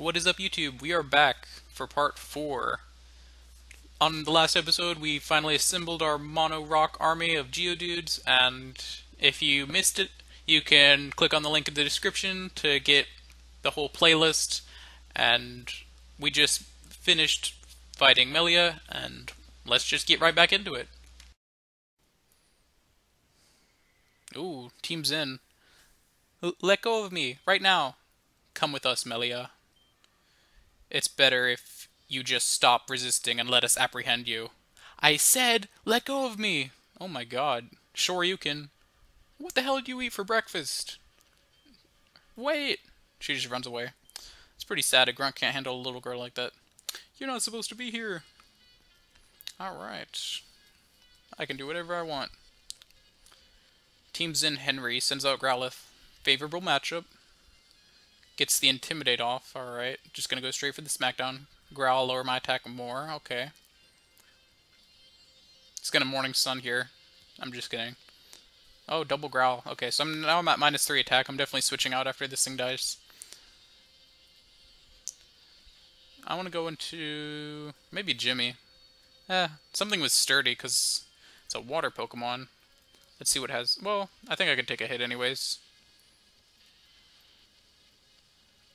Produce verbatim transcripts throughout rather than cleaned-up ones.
What is up, YouTube? We are back for part four. On the last episode, we finally assembled our Mono Rock army of Geodudes, and if you missed it, you can click on the link in the description to get the whole playlist. And we just finished fighting Melia, and let's just get right back into it. Ooh, Team Xen. Let go of me, right now. Come with us, Melia. It's better if you just stop resisting and let us apprehend you. I said, let go of me! Oh my god. Shoryuken. What the hell did you eat for breakfast? Wait! She just runs away. It's pretty sad a grunt can't handle a little girl like that. You're not supposed to be here. Alright. I can do whatever I want. Team Xen Henry sends out Growlithe. Favorable matchup. Gets the Intimidate off, alright. Just gonna go straight for the Smackdown. Growl, lower my attack more, okay. It's gonna Morning Sun here. I'm just kidding. Oh, double Growl. Okay, so I'm, now I'm at minus three attack. I'm definitely switching out after this thing dies. I wanna go into... maybe Jimmy. Eh, something with Sturdy, because it's a water Pokemon. Let's see what it has... well, I think I could take a hit anyways.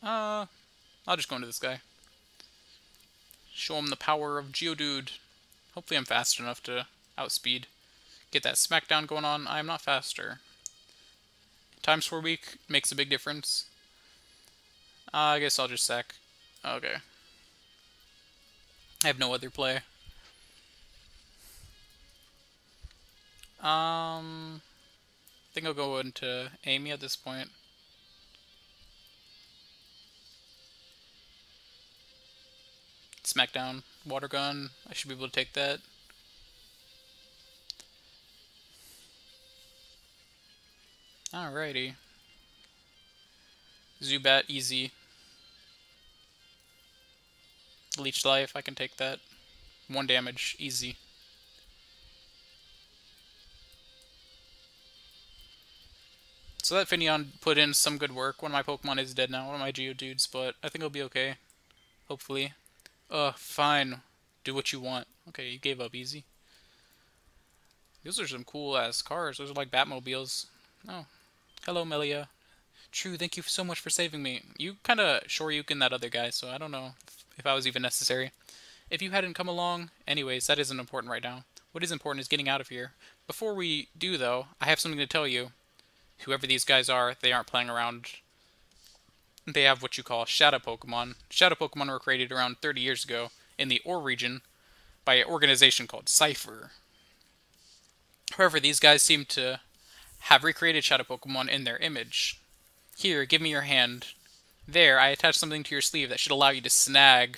Uh, I'll just go into this guy. Show him the power of Geodude. Hopefully I'm fast enough to outspeed. Get that Smackdown going on. I'm not faster. Times per week makes a big difference. Uh, I guess I'll just sack. Okay. I have no other play. Um, I think I'll go into Amy at this point. Smackdown, Water Gun. I should be able to take that. Alrighty. Zubat, easy. Leech Life, I can take that. One damage, easy. So that Finneon put in some good work. One of my Pokemon is dead now, one of my Geodudes, but I think it'll be okay. Hopefully. Uh, fine. Do what you want. Okay, you gave up easy. Those are some cool-ass cars. Those are like Batmobiles. Oh. Hello, Melia. True, thank you so much for saving me. You kind of Shoryuken that other guy, so I don't know if I was even necessary. If you hadn't come along... anyways, that isn't important right now. What is important is getting out of here. Before we do, though, I have something to tell you. Whoever these guys are, they aren't playing around... They have what you call Shadow Pokemon. Shadow Pokemon were created around thirty years ago in the Ore region by an organization called Cypher. However, these guys seem to have recreated Shadow Pokemon in their image. Here, give me your hand. There, I attached something to your sleeve that should allow you to snag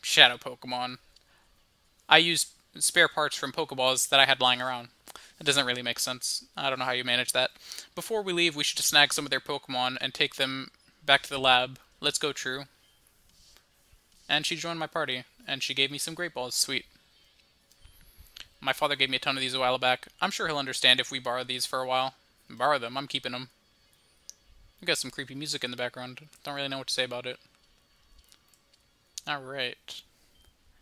Shadow Pokemon. I used spare parts from Pokeballs that I had lying around. That doesn't really make sense. I don't know how you manage that. Before we leave, we should snag some of their Pokemon and take them back to the lab. Let's go, True. And she joined my party, and she gave me some Great Balls. Sweet. My father gave me a ton of these a while back. I'm sure he'll understand if we borrow these for a while. Borrow them. I'm keeping them. We got some creepy music in the background. Don't really know what to say about it. Alright.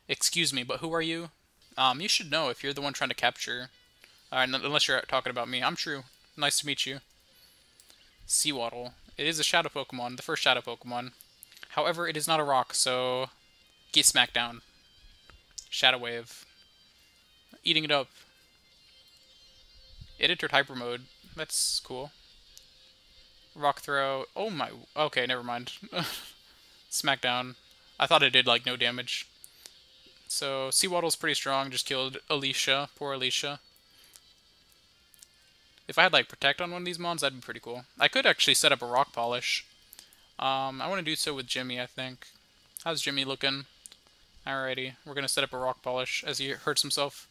Excuse me, but who are you? Um, you should know if you're the one trying to capture... Alright, unless you're talking about me. I'm True. Nice to meet you. Seawaddle. It is a Shadow Pokemon, the first Shadow Pokemon. However, it is not a rock, so... get smacked down. Shadow Wave. Eating it up. It entered Hyper Mode. That's cool. Rock Throw. Oh my... okay, never mind. Smackdown. I thought it did, like, no damage. So, Seawaddle's pretty strong. Just killed Alicia. Poor Alicia. If I had, like, Protect on one of these mons, that'd be pretty cool. I could actually set up a Rock Polish. Um, I want to do so with Jimmy, I think. How's Jimmy looking? Alrighty, we're going to set up a Rock Polish as he hurts himself.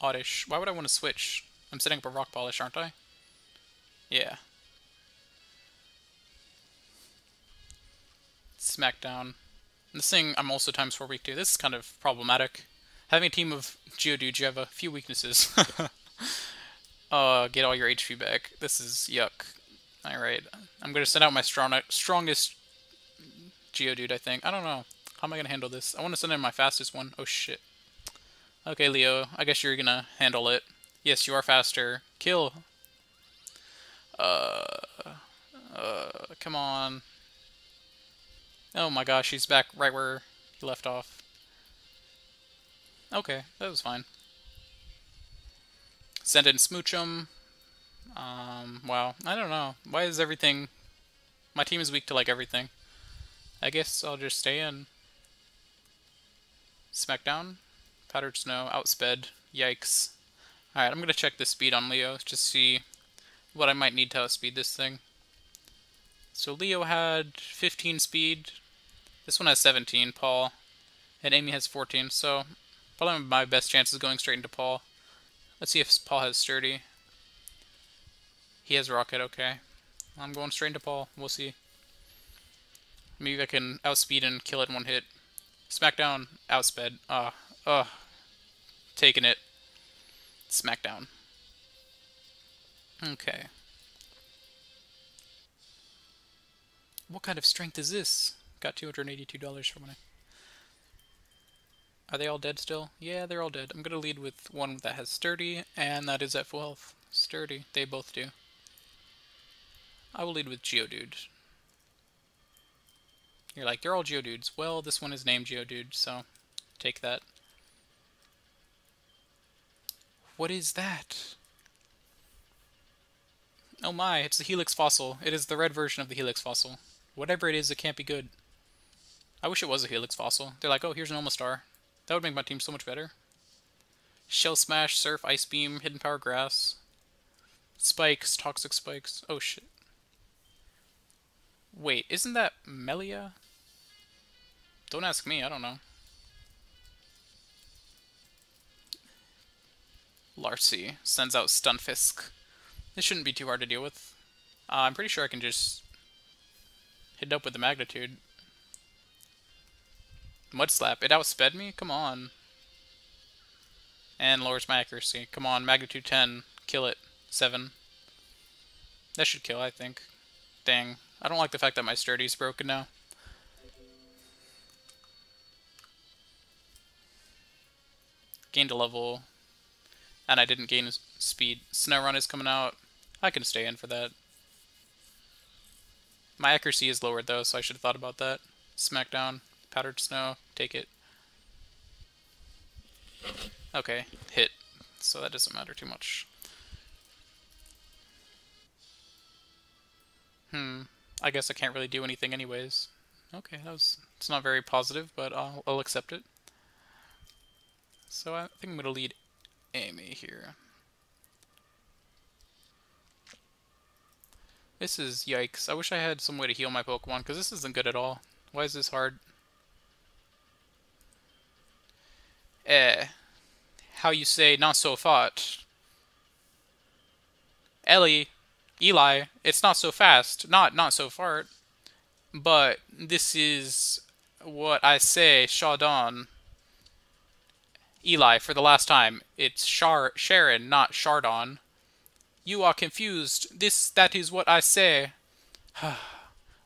Oddish. Why would I want to switch? I'm setting up a Rock Polish, aren't I? Yeah. Smackdown. This thing I'm also times four weak to. This is kind of problematic. having a team of Geodude, you have a few weaknesses. uh, get all your H P back. This is yuck. Alright, I'm going to send out my strong strongest Geodude, I think. I don't know. How am I going to handle this? I want to send in my fastest one. Oh, shit. Okay, Leo, I guess you're going to handle it. Yes, you are faster. Kill. Uh, uh, come on. Oh my gosh, he's back right where he left off. Okay, that was fine. Send in Smoochum. Um, wow, I don't know. Why is everything... My team is weak to, like, everything. I guess I'll just stay in. Smackdown. Powdered Snow. Outsped. Yikes. Alright, I'm gonna check the speed on Leo, just to see what I might need to outspeed this thing. So Leo had fifteen speed. This one has seventeen, Paul. And Amy has fourteen, so probably my best chance is going straight into Paul. Let's see if Paul has Sturdy. He has Rocket, okay. I'm going straight into Paul. We'll see. Maybe I can outspeed and kill it in one hit. Smackdown. Outsped. Ah. Uh, Ugh. Taking it. Smackdown. Okay. What kind of strength is this? Got two hundred eighty-two dollars for money. Are they all dead still? Yeah, they're all dead. I'm going to lead with one that has Sturdy, and that is at full health. Sturdy. They both do. I will lead with Geodude. You're like, they're all Geodudes. Well, this one is named Geodude, so take that. What is that? Oh my, it's the Helix Fossil. It is the red version of the Helix Fossil. Whatever it is, it can't be good. I wish it was a Helix Fossil. They're like, oh, here's an Omastar. That would make my team so much better. Shell Smash, Surf, Ice Beam, Hidden Power Grass. Spikes, Toxic Spikes. Oh shit. Wait, isn't that Melia? Don't ask me, I don't know. Larcy sends out Stunfisk. This shouldn't be too hard to deal with. Uh, I'm pretty sure I can just hit it up with the magnitude. Mud Slap, it outsped me? Come on. And lowers my accuracy. Come on, magnitude ten. Kill it. seven. That should kill, I think. Dang. I don't like the fact that my Sturdy's broken now. Gained a level, and I didn't gain speed. Snow Run is coming out. I can stay in for that. My accuracy is lowered though, so I should have thought about that. Smackdown, Powdered Snow, take it. Okay, hit. So that doesn't matter too much. Hmm. I guess I can't really do anything anyways. Okay, that was, it's not very positive, but I'll, I'll accept it. So I think I'm going to lead Amy here. This is yikes. I wish I had some way to heal my Pokemon, because this isn't good at all. Why is this hard? Eh. How you say, not so fat. Ellie. Eli, it's not so fast, not not so far, but this is what I say, Shardon. Eli, for the last time, it's Shar Sharon, not Shardon. You are confused. This, that is what I say.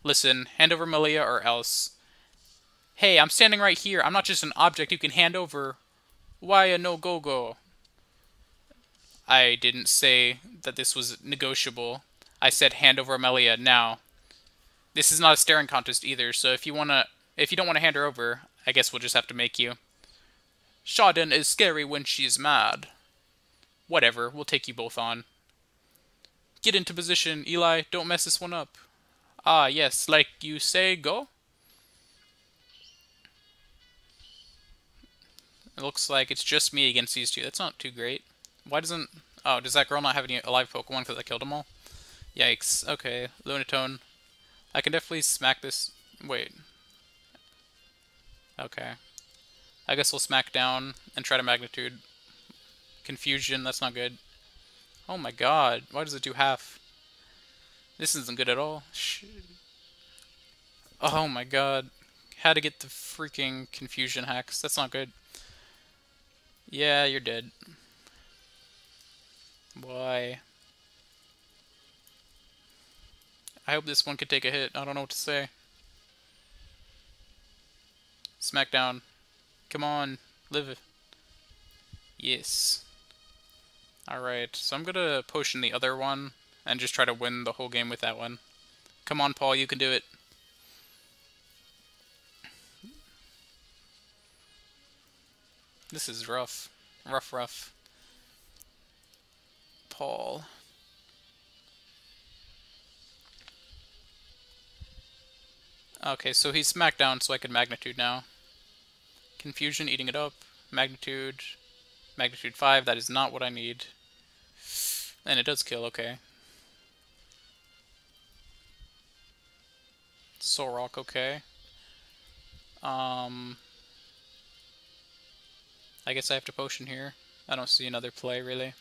Listen, hand over Melia or else. Hey, I'm standing right here. I'm not just an object you can hand over. Why a no-go-go? I didn't say that this was negotiable. I said hand over Melia now. This is not a staring contest either, so if you wanna, if you don't want to hand her over, I guess we'll just have to make you. Shaden is scary when she's mad. Whatever, we'll take you both on. Get into position, Eli. Don't mess this one up. Ah, yes, like you say, go? It looks like it's just me against these two. That's not too great. Why doesn't... Oh, does that girl not have any alive Pokemon because I killed them all? Yikes. Okay, Lunatone. I can definitely smack this... Wait. Okay. I guess we'll smack down and try to magnitude. Confusion, that's not good. Oh my god, why does it do half? This isn't good at all. Shit. Oh my god. How to get the freaking confusion hacks. That's not good. Yeah, you're dead. Why? I hope this one could take a hit. I don't know what to say. Smackdown. Come on. Live it. Yes. Alright, so I'm gonna potion the other one and just try to win the whole game with that one. Come on, Paul, you can do it. This is rough. Rough, rough. Paul. Okay, so he's smackdown, so I can magnitude now. Confusion, eating it up. Magnitude. Magnitude five, that is not what I need. And it does kill, okay. Solrock, okay. Um... I guess I have to potion here. I don't see another play, really.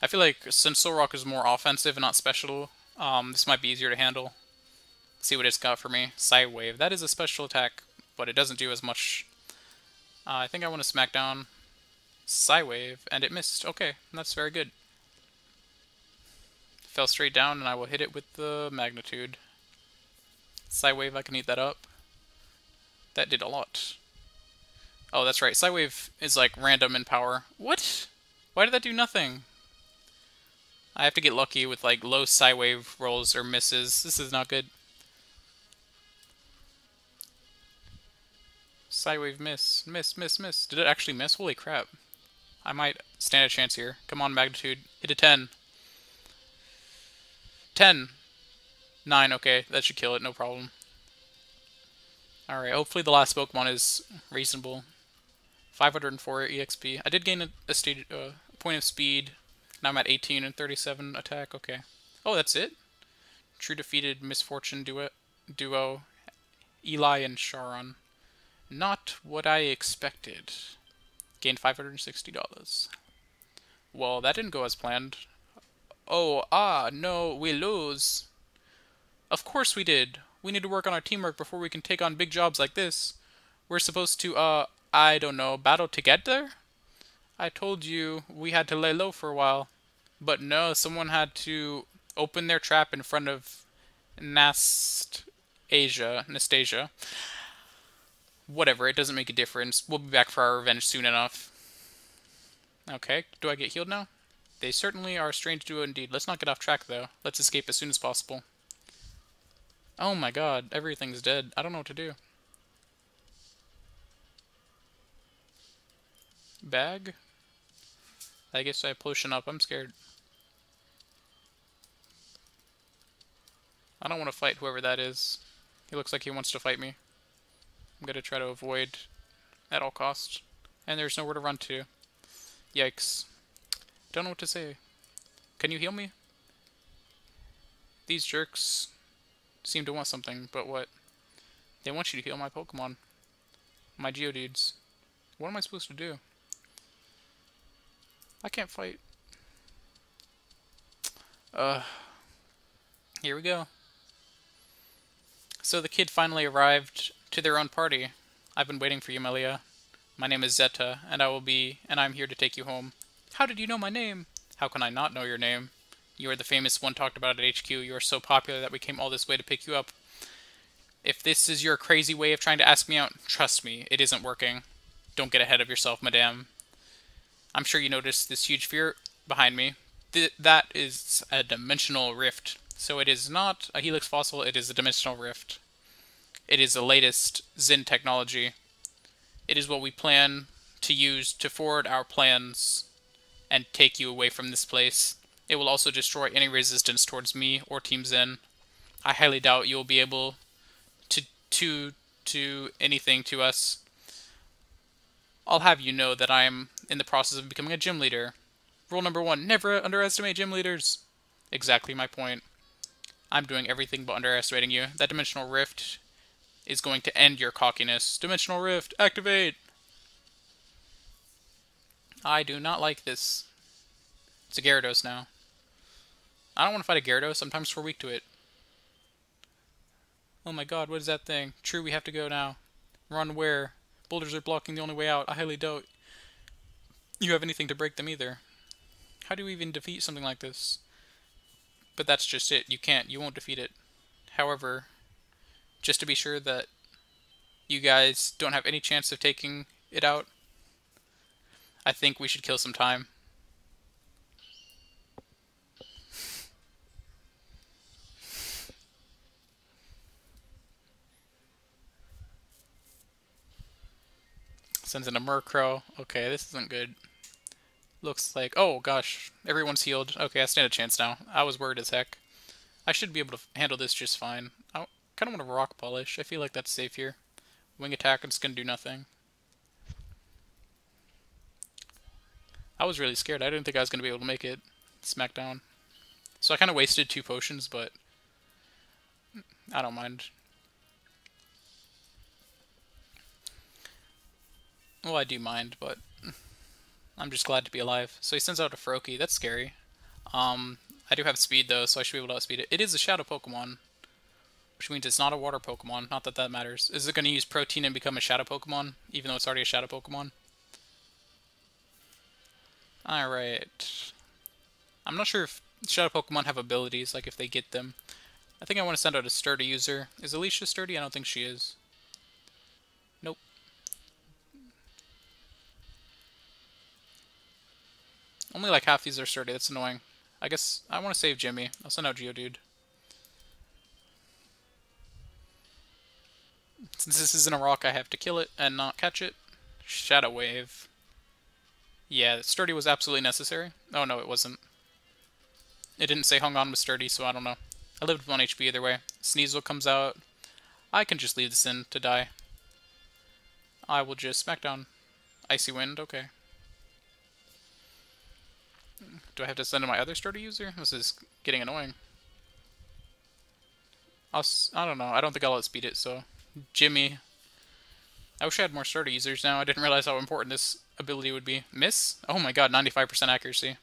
I feel like, since Solrock is more offensive and not special, um, this might be easier to handle. Let's see what it's got for me. Psywave. That is a special attack, but it doesn't do as much. Uh, I think I want to smack down. Psywave, and it missed. Okay, that's very good. Fell straight down, and I will hit it with the magnitude. Psywave, I can eat that up. That did a lot. Oh, that's right. Psywave is like random in power. What? Why did that do nothing? I have to get lucky with like low Psywave rolls or misses. This is not good. Psywave miss. Miss, miss, miss. Did it actually miss? Holy crap. I might stand a chance here. Come on, magnitude. Hit a ten. ten. nine, okay. That should kill it, no problem. Alright, hopefully the last Pokemon is reasonable. five hundred four E X P. I did gain a, a stage, uh, point of speed. Now I'm at eighteen and thirty-seven attack. Okay. Oh, that's it? True defeated Misfortune duo, duo Eli and Charon. Not what I expected. Gained five hundred sixty dollars. Well, that didn't go as planned. Oh, ah, no, we lose. Of course we did. We need to work on our teamwork before we can take on big jobs like this. We're supposed to, uh, I don't know, battle together? I told you we had to lay low for a while. But no, someone had to open their trap in front of Nastasia. Nastasia. Whatever, it doesn't make a difference. We'll be back for our revenge soon enough. Okay, do I get healed now? They certainly are a strange duo indeed. Let's not get off track, though. Let's escape as soon as possible. Oh my god, everything's dead. I don't know what to do. Bag? I guess I potion up. I'm scared. I don't want to fight whoever that is. He looks like he wants to fight me. I'm gonna try to avoid at all costs. And there's nowhere to run to. Yikes. Don't know what to say. Can you heal me? These jerks seem to want something, but what? They want you to heal my Pokemon. My Geodudes. What am I supposed to do? I can't fight. Uh, here we go. So the kid finally arrived to their own party. I've been waiting for you, Melia. My name is Zeta, and I will be, and I'm here to take you home. How did you know my name? How can I not know your name? You are the famous one talked about at H Q. You are so popular that we came all this way to pick you up. If this is your crazy way of trying to ask me out, trust me, it isn't working. Don't get ahead of yourself, madame. I'm sure you noticed this huge fear behind me. Th that is a dimensional rift. So it is not a Helix Fossil, it is a dimensional rift. It is the latest Xen technology. It is what we plan to use to forward our plans and take you away from this place. It will also destroy any resistance towards me or Team Xen. I highly doubt you will be able to to do anything to us. I'll have you know that I am in the process of becoming a gym leader. Rule number one, never underestimate gym leaders. Exactly my point. I'm doing everything but underestimating you. That dimensional rift is going to end your cockiness. Dimensional rift, activate! I do not like this. It's a Gyarados now. I don't want to fight a Gyarados, sometimes we're weak to it. Oh my god, what is that thing? True, we have to go now. Run where? Boulders are blocking the only way out. I highly doubt you have anything to break them either. How do you even defeat something like this? But that's just it. You can't. You won't defeat it. However, just to be sure that you guys don't have any chance of taking it out, I think we should kill some time. Sends in a Murkrow. Okay, this isn't good. Looks like... oh, gosh. Everyone's healed. Okay, I stand a chance now. I was worried as heck. I should be able to handle this just fine. I kind of want to rock polish. I feel like that's safe here. Wing attack, I'm just going to do nothing. I was really scared. I didn't think I was going to be able to make it. Smackdown. So I kind of wasted two potions, but... I don't mind. Well, I do mind, but... I'm just glad to be alive. So he sends out a Froakie. That's scary. Um, I do have speed, though, so I should be able to outspeed it. It is a Shadow Pokemon, which means it's not a Water Pokemon. Not that that matters. Is it going to use Protein and become a Shadow Pokemon, even though it's already a Shadow Pokemon? Alright. I'm not sure if Shadow Pokemon have abilities, like if they get them. I think I want to send out a Sturdy user. Is Alicia Sturdy? I don't think she is. Nope. Only like half these are sturdy, that's annoying. I guess I want to save Jimmy. I'll send out Geodude. Since this isn't a rock, I have to kill it and not catch it. Shadow Wave. Yeah, Sturdy was absolutely necessary. Oh no, it wasn't. It didn't say hung on with Sturdy, so I don't know. I lived with one H P either way. Sneasel comes out. I can just leave this in to die. I will just smack down. Icy Wind, okay. Do I have to send in my other Sturdy user? This is getting annoying. I'll s I don't know. I don't think I'll outspeed it, so... Jimmy. I wish I had more Sturdy users now. I didn't realize how important this ability would be. Miss? Oh my god, ninety-five percent accuracy.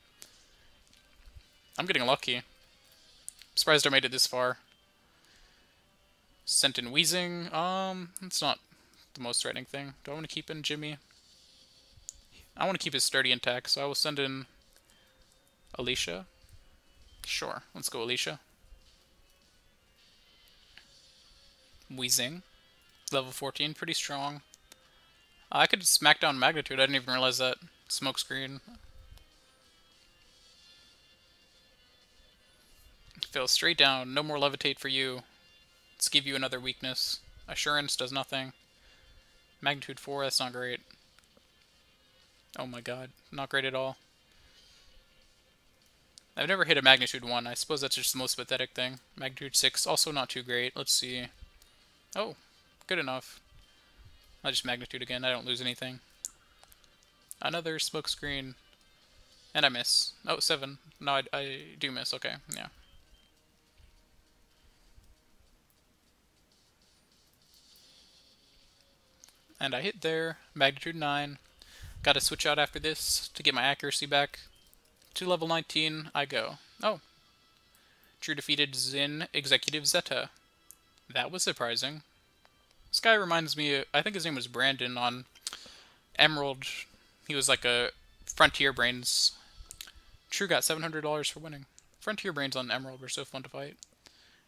I'm getting lucky. I'm surprised I made it this far. Sent in Weezing. Um, it's not the most threatening thing. Do I want to keep in Jimmy? I want to keep his Sturdy intact, so I will send in... Alicia? Sure. Let's go, Alicia. Weezing. Level fourteen. Pretty strong. Uh, I could smack down Magnitude. I didn't even realize that. Smokescreen. Fell straight down. No more Levitate for you. Let's give you another weakness. Assurance does nothing. Magnitude four. That's not great. Oh my god. Not great at all. I've never hit a magnitude one. I suppose that's just the most pathetic thing. Magnitude six, also not too great. Let's see. Oh, good enough. I'll just magnitude again. I don't lose anything. Another smokescreen. And I miss. Oh, seven. No, I, I do miss. Okay, yeah. And I hit there. Magnitude nine. Gotta switch out after this to get my accuracy back. To level nineteen, I go. Oh. True defeated Xen Executive Zeta. That was surprising. This guy reminds me, I think his name was Brandon on Emerald. He was like a Frontier Brains. True got seven hundred dollars for winning. Frontier Brains on Emerald were so fun to fight.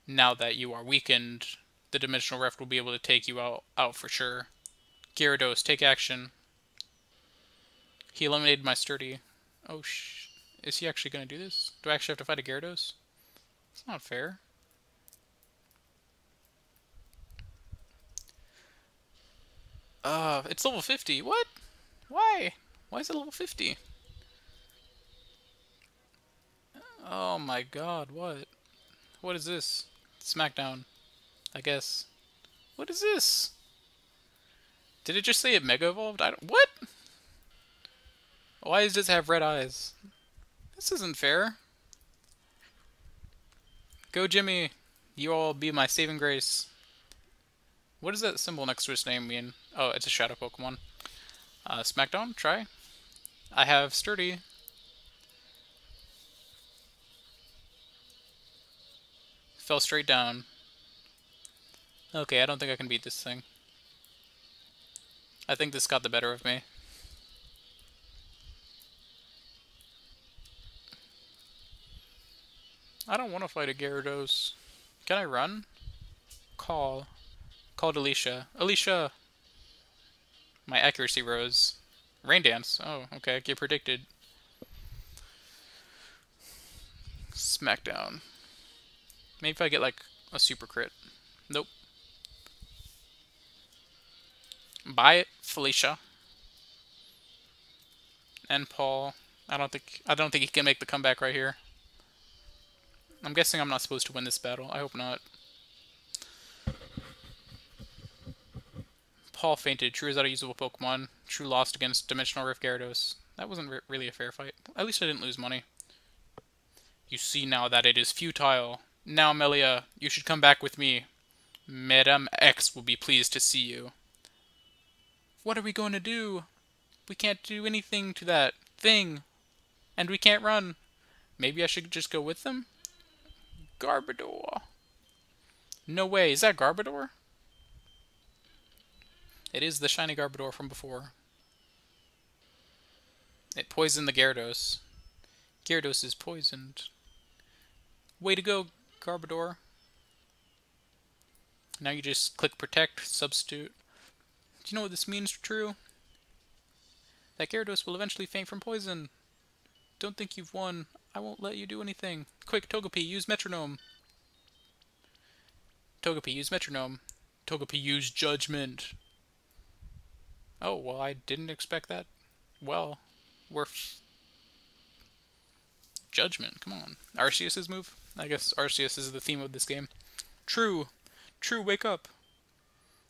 Now that you are weakened, the Dimensional Rift will be able to take you out, out for sure. Gyarados, take action. He eliminated my Sturdy. Oh, sh... Is he actually going to do this? Do I actually have to fight a Gyarados? It's not fair. Uh, it's level fifty. What? Why? Why is it level fifty? Oh my god, what? What is this? Smackdown, I guess. What is this? Did it just say it Mega Evolved? I don't... What? Why does it have red eyes? This isn't fair. Go, Jimmy. You all be my saving grace. What does that symbol next to his name mean? Oh, it's a Shadow Pokemon. Uh, Smackdown, try. I have Sturdy. Fell straight down. Okay, I don't think I can beat this thing. I think this got the better of me. I don't want to fight a Gyarados. Can I run? Call. Called Alicia. Alicia! My accuracy rose. Rain Dance. Oh, okay. Get predicted. Smackdown. Maybe if I get, like, a super crit. Nope. Buy it, Felicia. And Paul. I don't think I don't think he can make the comeback right here. I'm guessing I'm not supposed to win this battle. I hope not. Paul fainted. True is out of usable Pokemon. True lost against Dimensional Rift Gyarados. That wasn't re really a fair fight. At least I didn't lose money. You see now that it is futile. Now, Melia, you should come back with me. Madame X will be pleased to see you. What are we going to do? We can't do anything to that thing. And we can't run. Maybe I should just go with them? Garbodor. No way. Is that Garbodor? It is the shiny Garbodor from before. It poisoned the Gyarados. Gyarados is poisoned. Way to go, Garbodor. Now you just click Protect, Substitute. Do you know what this means, True? That Gyarados will eventually faint from poison. Don't think you've won. I won't let you do anything. Quick, Togepi, use Metronome. Togepi, use Metronome. Togepi, use Judgment. Oh, well, I didn't expect that. Well, we're... F Judgment, come on. Arceus's move? I guess Arceus is the theme of this game. True! True, wake up!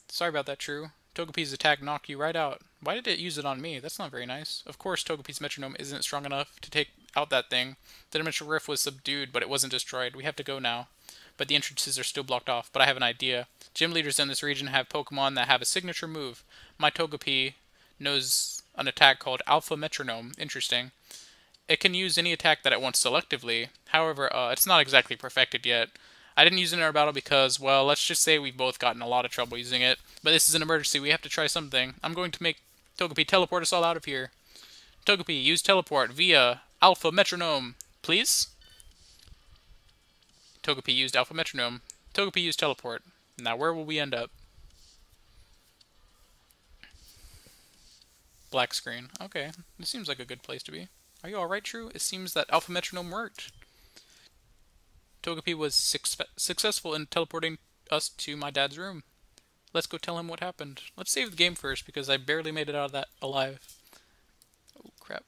Sorry about that, True. Togepi's attack knocked you right out. Why did it use it on me? That's not very nice. Of course Togepi's Metronome isn't strong enough to take out that thing. The Dimensional Rift was subdued, but it wasn't destroyed. We have to go now. But the entrances are still blocked off, but I have an idea. Gym leaders in this region have Pokemon that have a signature move. My Togepi knows an attack called Alpha Metronome. Interesting. It can use any attack that it wants selectively. However, uh, it's not exactly perfected yet. I didn't use it in our battle because, well, let's just say we've both gotten a lot of trouble using it. But this is an emergency. We have to try something. I'm going to make Togepi teleport us all out of here. Togepi, use teleport via Alpha Metronome, please? Togepi used Alpha Metronome. Togepi used teleport. Now where will we end up? Black screen. Okay. This seems like a good place to be. Are you alright, True? It seems that Alpha Metronome worked. Togepi was suc- successful in teleporting us to my dad's room. Let's go tell him what happened. Let's save the game first, because I barely made it out of that alive. Oh, crap.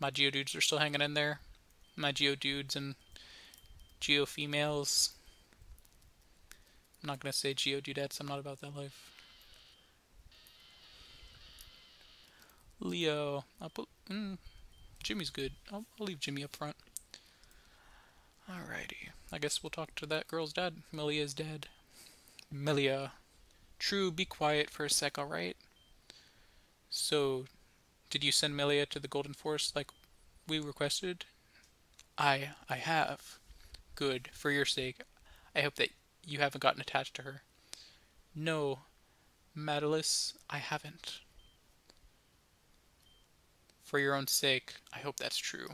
My Geodudes are still hanging in there. My Geodudes and Geofemales. I'm not going to say Geodudettes. I'm not about that life. Leo. I'll put... Mm. Jimmy's good. I'll, I'll leave Jimmy up front. Alrighty. I guess we'll talk to that girl's dad. Melia's dad. Melia. True, be quiet for a sec, alright? So, did you send Melia to the Golden Forest like we requested? I, I have. Good. For your sake. I hope that you haven't gotten attached to her. No, Madalis, I haven't. For your own sake, I hope that's true.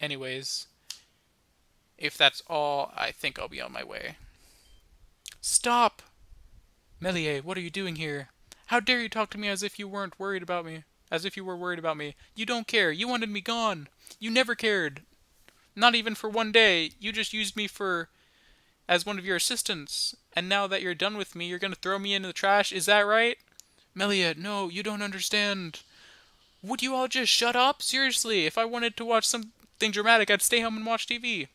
Anyways, if that's all, I think I'll be on my way. Stop! Melia, what are you doing here? How dare you talk to me as if you weren't worried about me? As if you were worried about me. You don't care. You wanted me gone. You never cared. Not even for one day. You just used me for... as one of your assistants. And now that you're done with me, you're gonna throw me into the trash. Is that right? Melia, no, you don't understand. Would you all just shut up? Seriously, if I wanted to watch something dramatic, I'd stay home and watch T V.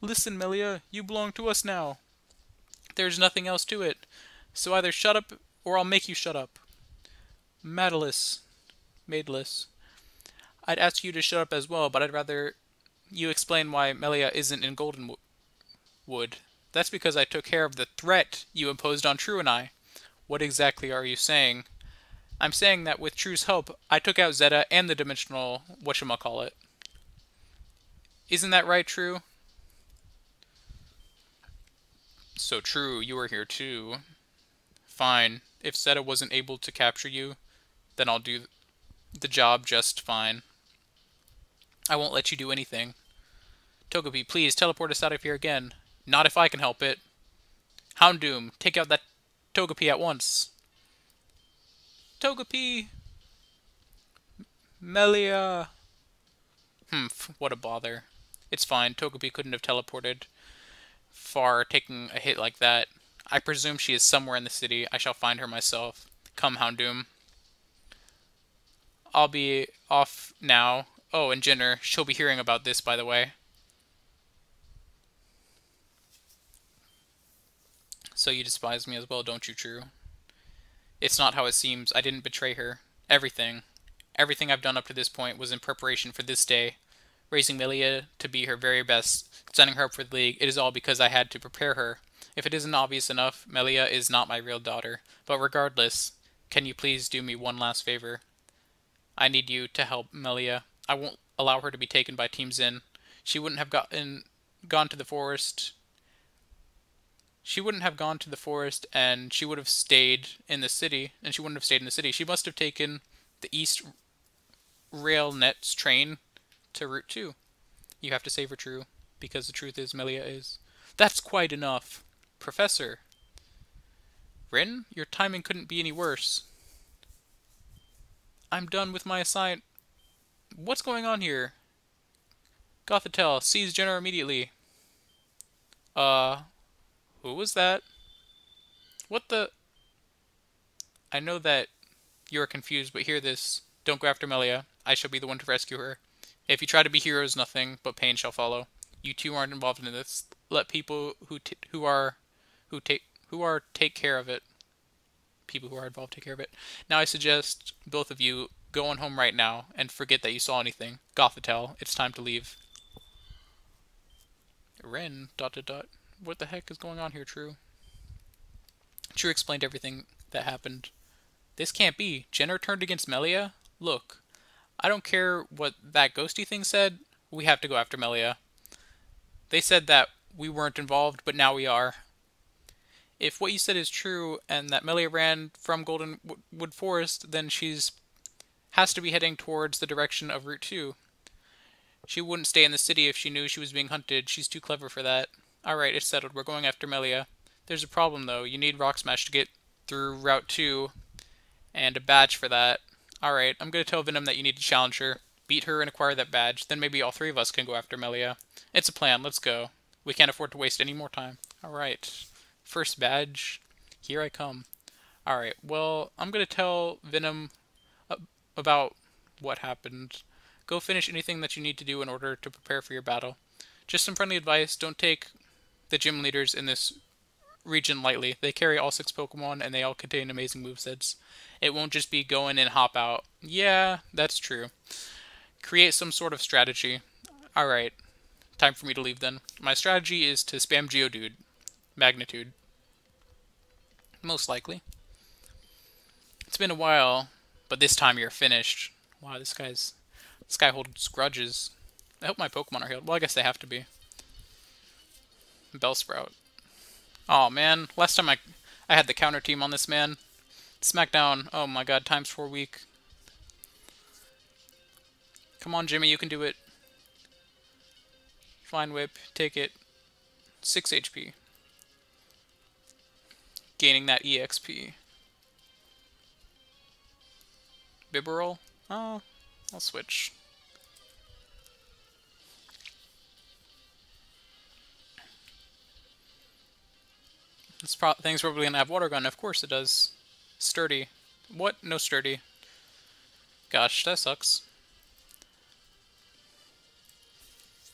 Listen, Melia, you belong to us now. There's nothing else to it. So either shut up, or I'll make you shut up. Madalus. Madeless. I'd ask you to shut up as well, but I'd rather you explain why Melia isn't in Goldenwood. That's because I took care of the threat you imposed on True and I. What exactly are you saying? I'm saying that with True's help, I took out Zeta and the dimensional whatchamacallit. Isn't that right, True? So, True, you were here too. Fine. If Zeta wasn't able to capture you, then I'll do the job just fine. I won't let you do anything. Togepi, please teleport us out of here again. Not if I can help it. Houndoom, take out that Togepi at once. Togepi! Melia! Humph, what a bother. It's fine, Togepi couldn't have teleported far taking a hit like that. I presume she is somewhere in the city. I shall find her myself. Come, Houndoom. I'll be off now. Oh, and Jenner, she'll be hearing about this, by the way. So you despise me as well, don't you, True? It's not how it seems. I didn't betray her. Everything. Everything I've done up to this point was in preparation for this day. Raising Melia to be her very best, setting her up for the league, it is all because I had to prepare her. If it isn't obvious enough, Melia is not my real daughter. But regardless, can you please do me one last favor? I need you to help Melia. I won't allow her to be taken by Team Xen. She wouldn't have gotten gone to the forest. She wouldn't have gone to the forest, and she would have stayed in the city. And she wouldn't have stayed in the city. She must have taken the East Rail Nets train to Route Two. You have to save her, True, because the truth is Melia is. That's quite enough, Professor. Rin, your timing couldn't be any worse. I'm done with my assign. What's going on here? Gothitelle, seize Jenner immediately. Uh, who was that? What the? I know that you're confused, but hear this. Don't go after Melia. I shall be the one to rescue her. If you try to be heroes, nothing but pain shall follow. You two aren't involved in this. Let people who t who are who take who are take care of it. People who are involved take care of it. Now I suggest both of you go on home right now and forget that you saw anything. Gothitelle, it's time to leave. Ren, dot dot dot. What the heck is going on here, True? True explained everything that happened. This can't be. Jenner turned against Melia? Look, I don't care what that ghosty thing said. We have to go after Melia. They said that we weren't involved, but now we are. If what you said is true, and that Melia ran from Goldenwood Forest, then she's has to be heading towards the direction of Route Two. She wouldn't stay in the city if she knew she was being hunted. She's too clever for that. All right, it's settled. We're going after Melia. There's a problem, though. You need Rock Smash to get through Route Two, and a badge for that. All right, I'm going to tell Venom that you need to challenge her, beat her, and acquire that badge. Then maybe all three of us can go after Melia. It's a plan. Let's go. We can't afford to waste any more time. All right. First badge, here I come. Alright, well, I'm going to tell Venom about what happened. Go finish anything that you need to do in order to prepare for your battle. Just some friendly advice, don't take the gym leaders in this region lightly. They carry all six Pokemon, and they all contain amazing movesets. It won't just be go in and hop out. Yeah, that's true. Create some sort of strategy. Alright, time for me to leave then. My strategy is to spam Geodude. Magnitude. Most likely. It's been a while, but this time you're finished. Wow, this guy's this guy holds grudges. I hope my Pokemon are healed. Well, I guess they have to be. Bellsprout. Oh man, last time I I had the counter team on this man. Smackdown. Oh my god, times four weak. Come on, Jimmy, you can do it. Fine whip, take it. Six H P. Gaining that E X P. Bibarel? Oh, I'll switch. This pro thing's probably gonna have water gun. Of course it does. Sturdy. What? No sturdy. Gosh, that sucks.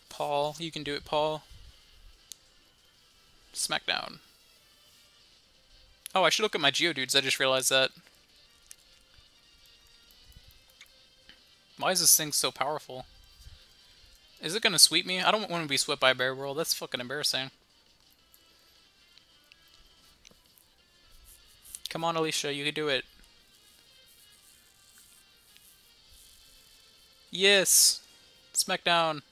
Paul, you can do it, Paul. Smackdown. Oh, I should look at my Geodudes, I just realized that. Why is this thing so powerful? Is it gonna sweep me? I don't want to be swept by a bear world, that's fucking embarrassing. Come on, Alicia, you can do it. Yes! Smackdown!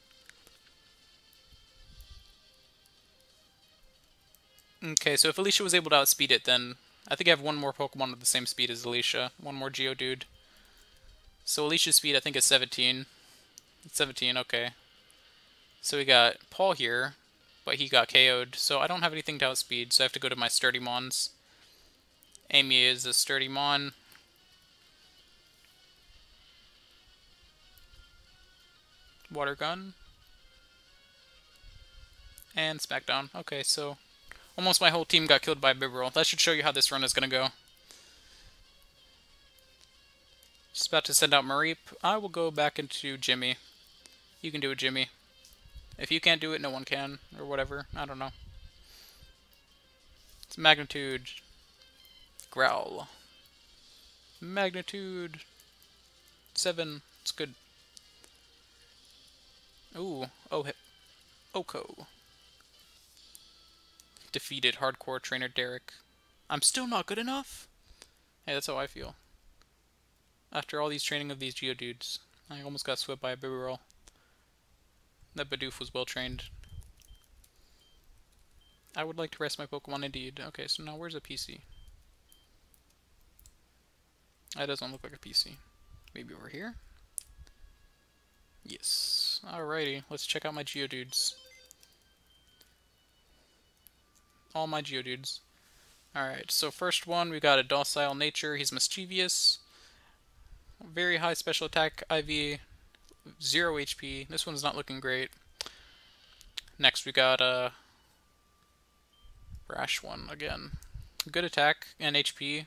Okay, so if Alicia was able to outspeed it, then I think I have one more Pokemon with the same speed as Alicia. One more Geodude. So Alicia's speed, I think, is seventeen. seventeen, okay. So we got Paul here, but he got K O'd, so I don't have anything to outspeed, so I have to go to my sturdy mons. Amy is a sturdy mon. Water gun. And Smackdown. Okay, so almost my whole team got killed by Bibarel. That should show you how this run is going to go. Just about to send out Mareep. I will go back into Jimmy. You can do it, Jimmy. If you can't do it, no one can, or whatever. I don't know. It's Magnitude. Growl. Magnitude. Seven. It's good. Ooh. Oh, hit. Oko. Defeated hardcore trainer Derek. I'm still not good enough? Hey, that's how I feel. After all these training of these Geodudes, I almost got swept by a Bibarel. That Bidoof was well trained. I would like to rest my Pokemon indeed. Okay, so now where's a P C? That doesn't look like a P C. Maybe over here? Yes. Alrighty, let's check out my Geodudes. All my Geodudes. Alright, so first one, we got a docile nature. He's mischievous. Very high special attack, I V, zero H P. This one's not looking great. Next we got a rash one again. Good attack and H P,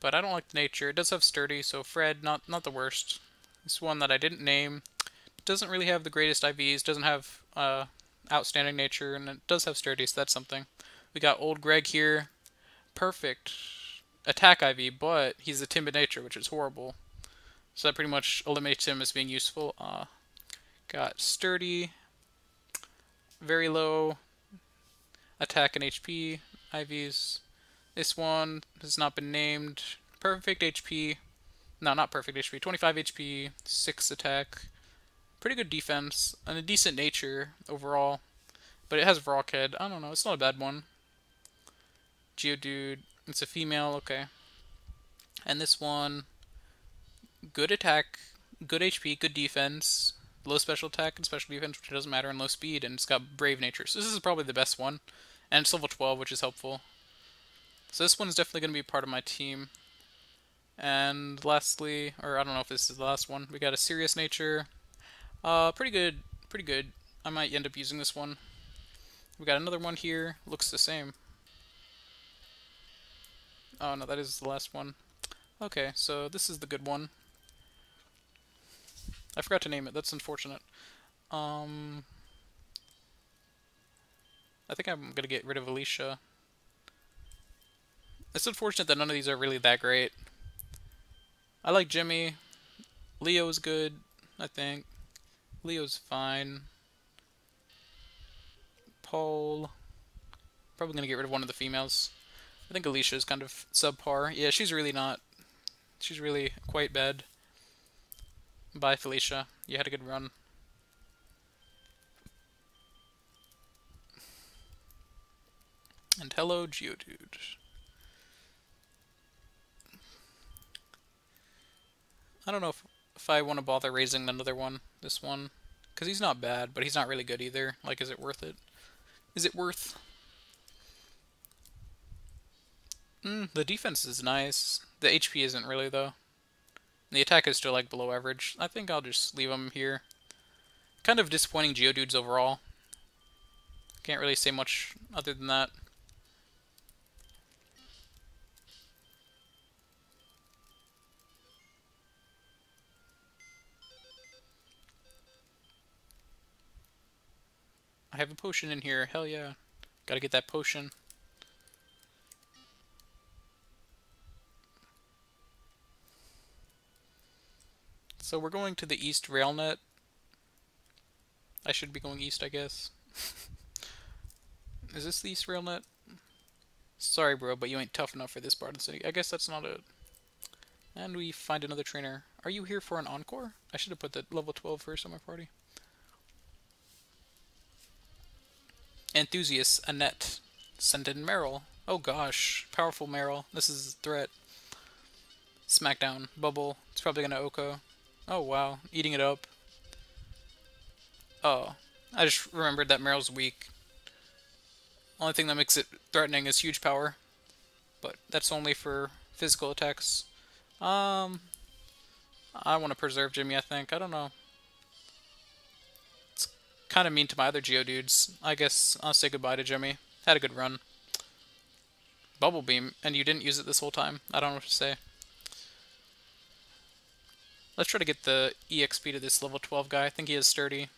but I don't like the nature. It does have sturdy, so Fred, not not the worst. This one that I didn't name doesn't really have the greatest I Vs, doesn't have uh, outstanding nature, and it does have sturdy, so that's something. We got old Greg here. Perfect. Attack I V, but he's a timid nature, which is horrible. So that pretty much eliminates him as being useful. Uh, got sturdy, very low attack and H P, I Vs. This one has not been named. Perfect H P, no, not perfect H P, twenty-five H P, six attack. Pretty good defense, and a decent nature overall. But it has Rock Head, I don't know, it's not a bad one. Geodude. It's a female, okay. And this one, good attack, good H P, good defense, low special attack and special defense, which doesn't matter, and low speed, and it's got brave nature. So this is probably the best one. And it's level twelve, which is helpful. So this one's definitely going to be part of my team. And lastly, or I don't know if this is the last one, we got a serious nature. Uh, pretty good, pretty good. I might end up using this one. We got another one here, looks the same. Oh no, that is the last one. Okay, so this is the good one. I forgot to name it, that's unfortunate. Um, I think I'm gonna get rid of Alicia. It's unfortunate that none of these are really that great. I like Jimmy. Leo's good, I think. Leo's fine. Paul. Probably gonna get rid of one of the females. I think Alicia's kind of subpar. Yeah, she's really not. She's really quite bad. Bye, Felicia. You had a good run. And hello, Geodude. I don't know if, if I want to bother raising another one, this one. Because he's not bad, but he's not really good either. Like, is it worth it? Is it worth... Mm, the defense is nice. The H P isn't really, though. The attack is still, like, below average. I think I'll just leave him here. Kind of disappointing Geodudes overall. Can't really say much other than that. I have a potion in here. Hell yeah. Gotta get that potion. So we're going to the East Rail Net. I should be going east, I guess. Is this the East Rail Net? Sorry, bro, but you ain't tough enough for this part of the city. I guess that's not it. And we find another trainer. Are you here for an encore? I should have put that level twelve first on my party. Enthusiast Annette. Send in Meryl. Oh gosh, powerful Meryl. This is a threat. Smackdown. Bubble. It's probably gonna Oko. Oh wow, eating it up. Oh, I just remembered that Meryl's weak. Only thing that makes it threatening is huge power, but that's only for physical attacks. Um, I want to preserve Jimmy, I think. I don't know. It's kind of mean to my other Geodudes. I guess I'll say goodbye to Jimmy. Had a good run. Bubble Beam, and you didn't use it this whole time. I don't know what to say. Let's try to get the E X P to this level twelve guy. I think he is sturdy.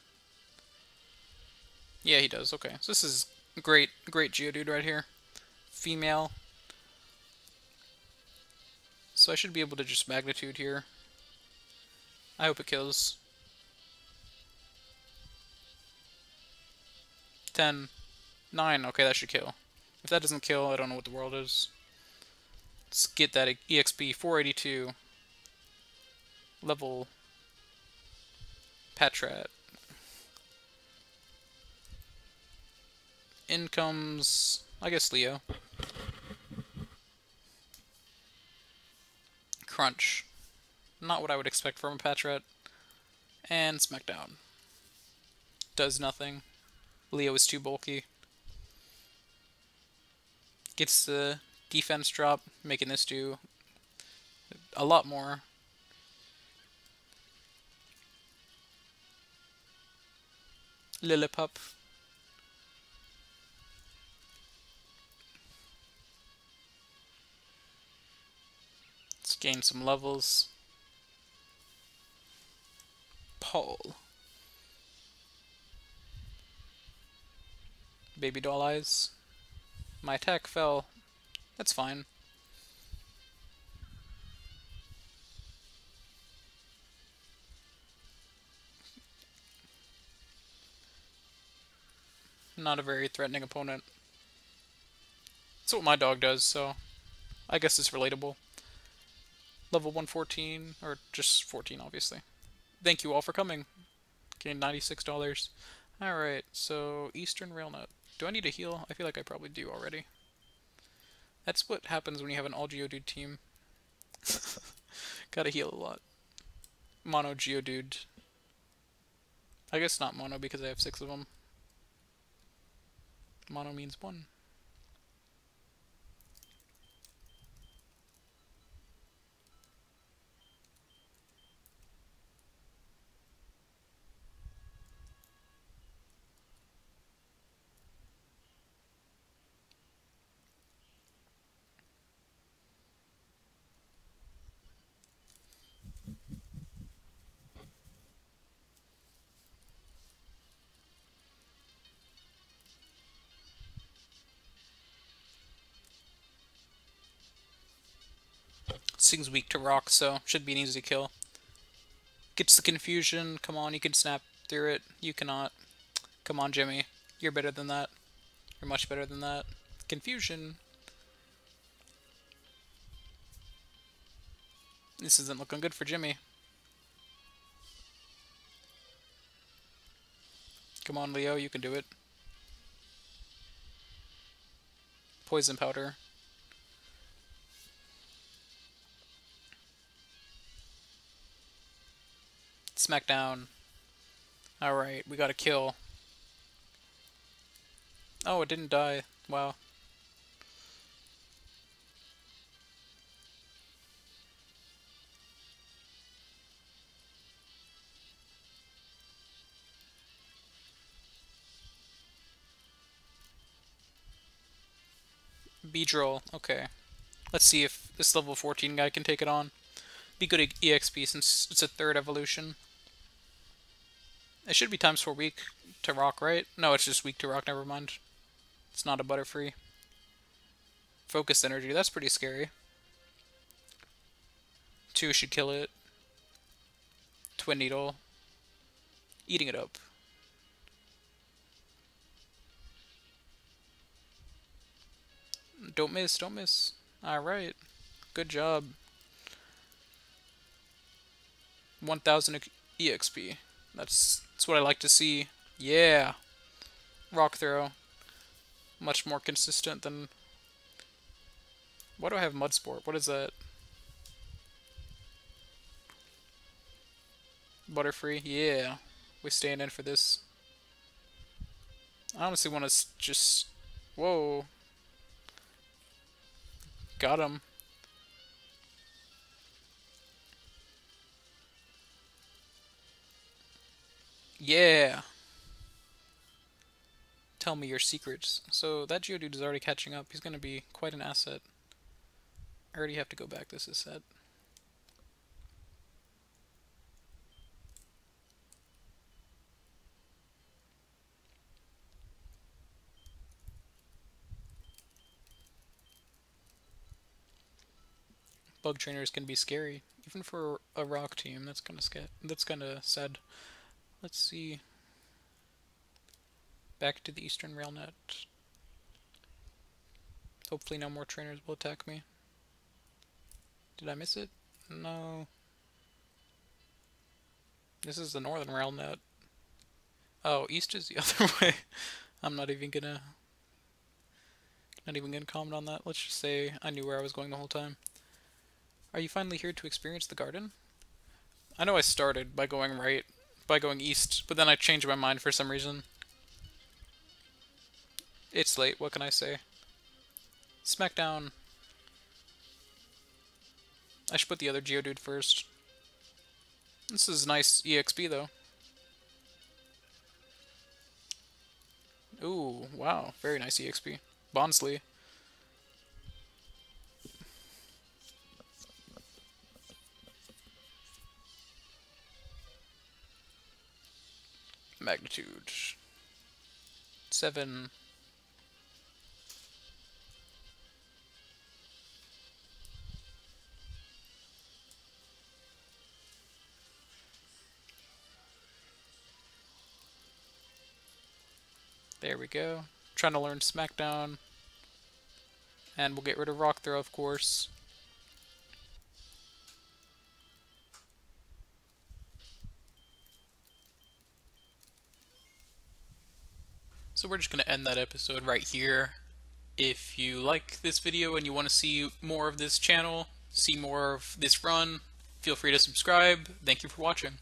Yeah, he does. Okay. So this is great, great Geodude right here. Female. So I should be able to just Magnitude here. I hope it kills. ten. nine. Okay, that should kill. If that doesn't kill, I don't know what the world is. Let's get that E X P. four eighty-two. Level. Patrat. In comes, I guess, Leo. Crunch. Not what I would expect from a Patrat. And Smackdown. Does nothing. Leo is too bulky. Gets the defense drop, making this do a lot more. Lillipup. Let's gain some levels. Paul. Baby doll eyes. My attack fell. That's fine. Not a very threatening opponent. That's what my dog does, so I guess it's relatable. Level one fourteen, or just fourteen, obviously. Thank you all for coming. Gained ninety-six dollars. Alright, so Eastern Rail Net. Do I need to heal? I feel like I probably do already. That's what happens when you have an all Geodude team. Gotta heal a lot. Mono Geodude. I guess not mono because I have six of them. Mono means one. Seems weak to rock, so should be an easy kill. Gets the confusion. Come on, you can snap through it. You cannot. Come on, Jimmy. You're better than that. You're much better than that. Confusion. This isn't looking good for Jimmy. Come on, Leo. You can do it. Poison powder. Smackdown. Alright, we got a kill. Oh, it didn't die. Wow. Beedrill. Okay. Let's see if this level fourteen guy can take it on. Be good at E X P since it's a third evolution. It should be times four weak to rock, right? No, it's just weak to rock, never mind. It's not a Butterfree. Focus energy, that's pretty scary. Two should kill it. Twin Needle. Eating it up. Don't miss, don't miss. Alright. Good job. one thousand E X P. That's, that's what I like to see. Yeah! Rock throw. Much more consistent than... Why do I have Mudsport? What is that? Butterfree? Yeah! We're staying in for this. I honestly want to just... Whoa. Got him. Yeah. Tell me your secrets. So that Geodude is already catching up. He's going to be quite an asset. I already have to go back. This is set. Bug trainer is going to be scary, even for a rock team. That's kind of scared. That's kind of sad. Let's see. Back to the Eastern Rail Net. Hopefully, no more trainers will attack me. Did I miss it? No. This is the Northern Rail Net. Oh, east is the other way. I'm not even gonna. Not even gonna comment on that. Let's just say I knew where I was going the whole time. Are you finally here to experience the garden? I know I started by going right, by going east, but then I changed my mind for some reason. It's late, what can I say? Smackdown. I should put the other Geodude first. This is nice E X P, though. Ooh, wow, very nice E X P. Bonsley. Magnitude. Seven. There we go. Trying to learn Smackdown. And we'll get rid of Rock Throw, of course. So we're just going to end that episode right here. If you like this video and you want to see more of this channel, see more of this run, feel free to subscribe. Thank you for watching.